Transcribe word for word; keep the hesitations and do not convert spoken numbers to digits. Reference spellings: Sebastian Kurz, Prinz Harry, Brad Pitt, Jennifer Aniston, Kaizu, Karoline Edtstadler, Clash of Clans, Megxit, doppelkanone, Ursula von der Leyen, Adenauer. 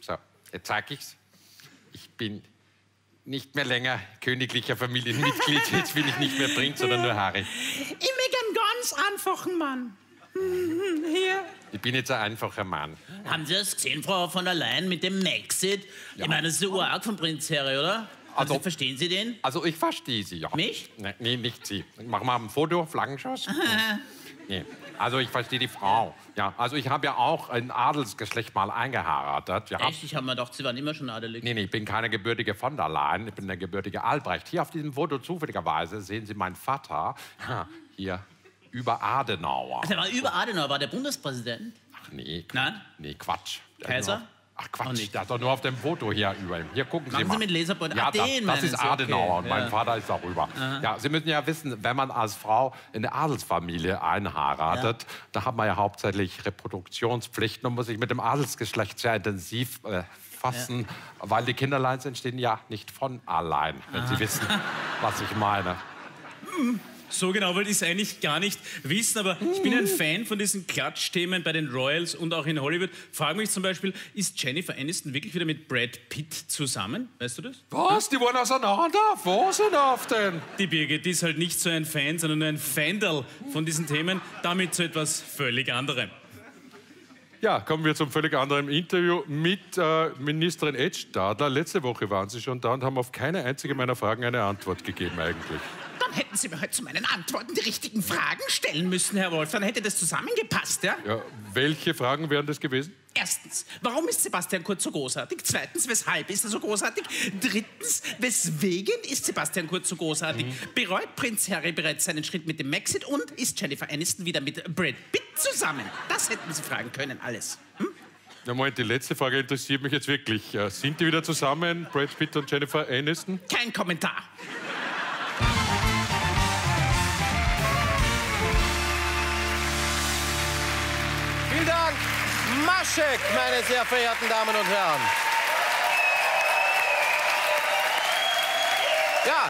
So, jetzt sag ich's. Ich bin nicht mehr länger königlicher Familienmitglied. Jetzt bin ich nicht mehr Prinz, sondern nur Harry. Ich bin ein ganz einfacher Mann. Hier. Ich bin jetzt ein einfacher Mann. Haben Sie das gesehen, Frau von der Leyen, mit dem Megxit? Ja. Ich meine, das ist so arg von Prinz Harry, oder? Also, also, verstehen Sie den? Also, ich verstehe Sie, ja. Mich? Nein, nee, nicht Sie. Machen wir ein Foto, Flaggenschuss. Nee. Also, ich verstehe die Frau. Ja, also, ich habe ja auch ein Adelsgeschlecht mal eingeheiratet. Ja. Echt? Ich habe mir gedacht, Sie waren immer schon adelig. Nee, nee, ich bin keine gebürtige von der Leyen. Ich bin der gebürtige Albrecht. Hier auf diesem Foto zufälligerweise sehen Sie meinen Vater. Ja, hier, über Adenauer. Ach, der war über Adenauer, war der Bundespräsident? Ach, nee. Nein? Nee, Quatsch. Kaiser? Ach Quatsch, das ist doch nur auf dem Foto hier über ihm. Hier, gucken Sie mal. Machen Sie mit Laserpoint? Ja, das, das ist Adenauer und mein Vater ist darüber. Ja, Sie müssen ja wissen, wenn man als Frau in eine Adelsfamilie einheiratet, da hat man ja hauptsächlich Reproduktionspflichten und muss sich mit dem Adelsgeschlecht sehr intensiv äh, fassen, weil die Kinderleins entstehen ja nicht von allein, wenn Sie wissen, was ich meine. So genau wollte ich es eigentlich gar nicht wissen, aber ich bin ein Fan von diesen Klatschthemen bei den Royals und auch in Hollywood. Frage mich zum Beispiel, ist Jennifer Aniston wirklich wieder mit Brad Pitt zusammen? Weißt du das? Was? Die waren auseinander? Wo sind auf denn? Die Birgit, die ist halt nicht so ein Fan, sondern nur ein Fandal von diesen Themen, damit zu etwas völlig anderem. Ja, kommen wir zum völlig anderen Interview mit äh, Ministerin Edtstadler. Letzte Woche waren Sie schon da und haben auf keine einzige meiner Fragen eine Antwort gegeben eigentlich. Hätten Sie mir heute zu meinen Antworten die richtigen Fragen stellen müssen, Herr Wolf. Dann hätte das zusammengepasst, ja? Ja, welche Fragen wären das gewesen? Erstens, warum ist Sebastian Kurz so großartig? Zweitens, weshalb ist er so großartig? Drittens, weswegen ist Sebastian Kurz so großartig? Mhm. Bereut Prinz Harry bereits seinen Schritt mit dem Megxit? Und ist Jennifer Aniston wieder mit Brad Pitt zusammen? Das hätten Sie fragen können, alles. Hm? Ja, Moment, die letzte Frage interessiert mich jetzt wirklich. Sind die wieder zusammen, Brad Pitt und Jennifer Aniston? Kein Kommentar. Vielen Dank, Maschek, meine sehr verehrten Damen und Herren. Ja.